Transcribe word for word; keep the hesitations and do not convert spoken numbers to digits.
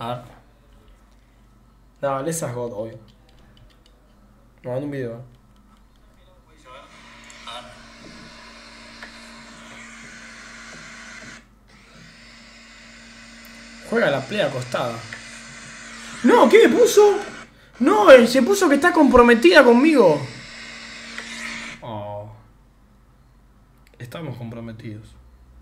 A ver. No, Lisa es God, obvio. Me mando un video, eh. Juega la play acostada. No, ¿qué me puso? No, él se puso que está comprometida conmigo. Oh. Estamos comprometidos.